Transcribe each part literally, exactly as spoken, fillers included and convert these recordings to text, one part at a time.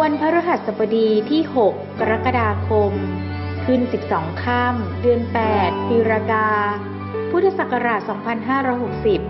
วันพฤหัสบดีที่หกกรกฎาคมขึ้นสิบสองค่ำเดือนแปดปีรากาพุทธศักราชสองพันห้าร้อยหกสิบ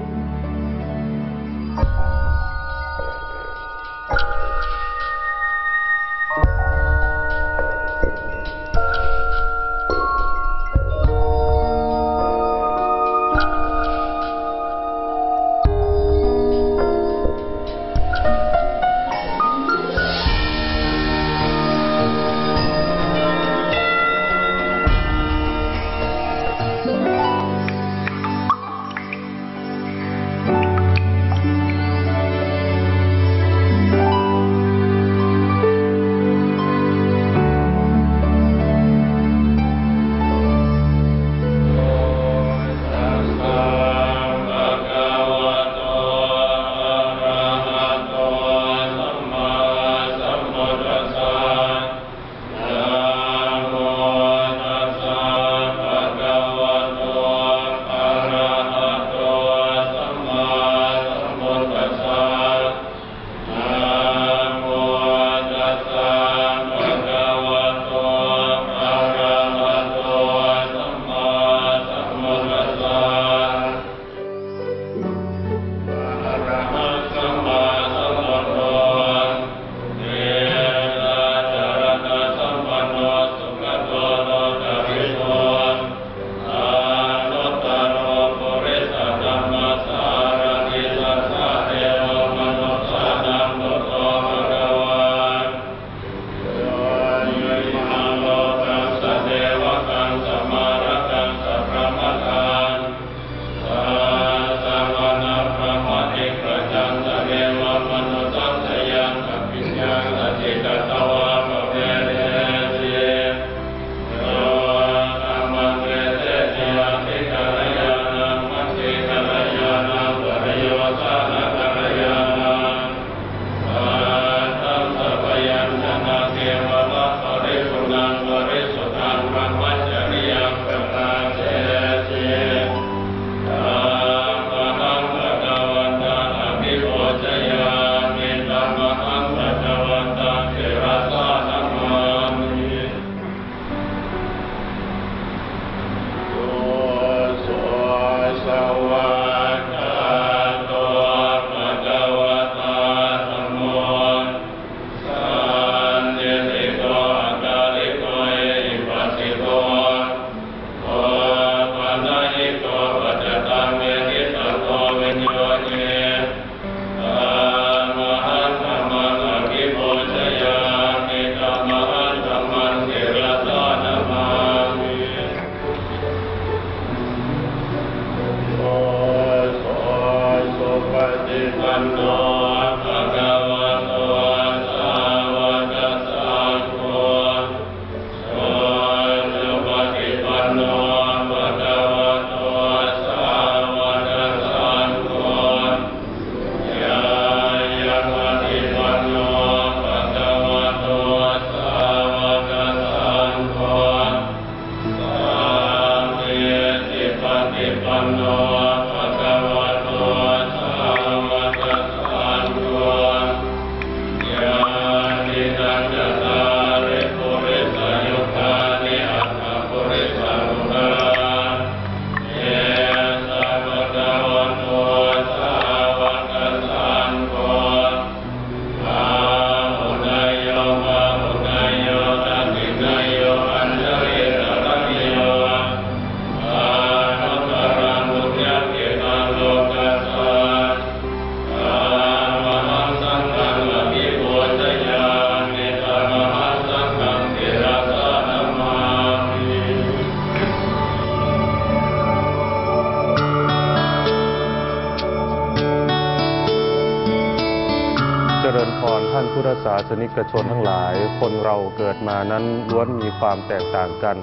นิกชนทั้งหลายคนเราเกิดมานั้นล้วนมีความแตกต่างกัน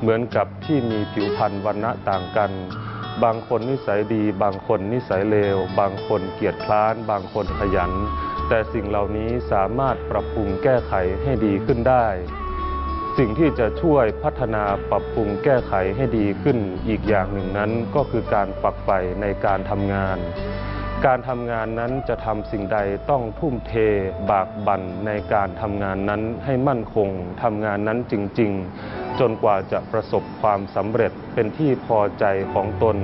เหมือนกับที่มีผิวพรรณวรรณะต่างกันบางคนนิสัยดีบางคนนิสัยเลวบางคนเกียจคร้านบางคนขยันแต่สิ่งเหล่านี้สามารถปรับปรุงแก้ไขให้ดีขึ้นได้สิ่งที่จะช่วยพัฒนาปรับปรุงแก้ไขให้ดีขึ้นอีกอย่างหนึ่งนั้นก็คือการฝักใฝ่ในการทำงาน การทำงานนั้นจะทำสิ่งใดต้องทุ่มเทบากบั่นในการทำงานนั้นให้มั่นคงทำงานนั้นจริงๆจนกว่าจะประสบความสำเร็จเป็นที่พอใจของตน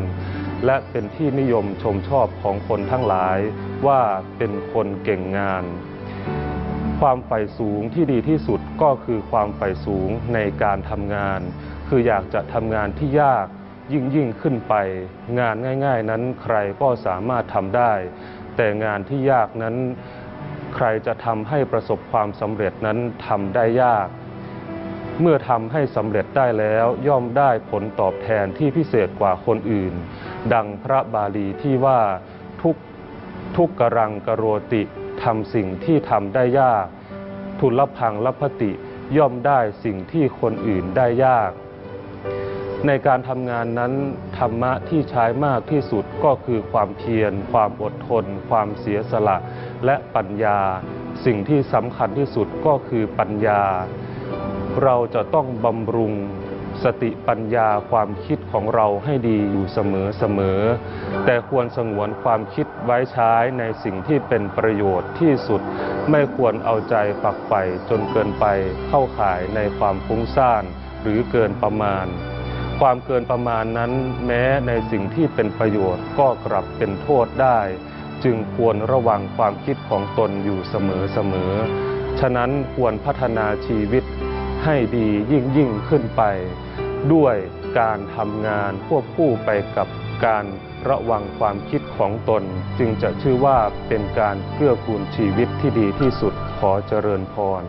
และเป็นที่นิยมชมชอบของคนทั้งหลายว่าเป็นคนเก่งงานความใฝ่สูงที่ดีที่สุดก็คือความใฝ่สูงในการทำงานคืออยากจะทำงานที่ยากยิ่งยิ่งขึ้นไปงานง่ายๆนั้นใครก็สามารถทำได้แต่งานที่ยากนั้นใครจะทำให้ประสบความสำเร็จนั้นทำได้ยากเมื่อทำให้สำเร็จได้แล้วย่อมได้ผลตอบแทนที่พิเศษกว่าคนอื่นดังพระบาลีที่ว่าทุกทุกกรังกโรติทำสิ่งที่ทำได้ยากทุลพังลัพพติย่อมได้สิ่งที่คนอื่นได้ยากในการทำงานนั้นธรรมะที่ใช้มากที่สุดก็คือความเพียรความอดทนความเสียสละและปัญญาสิ่งที่สำคัญที่สุดก็คือปัญญาเราจะต้องบำรุงสติปัญญาความคิดของเราให้ดีอยู่เสมอเสมอแต่ควรสงวนความคิดไว้ใช้ในสิ่งที่เป็นประโยชน์ที่สุดไม่ควรเอาใจฝักใฝ่จนเกินไปเข้าข่ายในความฟุ้งซ่านหรือเกินประมาณความเกินประมาณนั้นแม้ในสิ่งที่เป็นประโยชน์ก็กลับเป็นโทษได้จึงควรระวังความคิดของตนอยู่เสมอเสมอฉะนั้นควรพัฒนาชีวิตให้ดียิ่งยิ่งขึ้นไปด้วยการทำงานควบคู่ไปกับการระวังความคิดของตนจึงจะชื่อว่าเป็นการเกื้อกูลชีวิตที่ดีที่สุดขอเจริญพร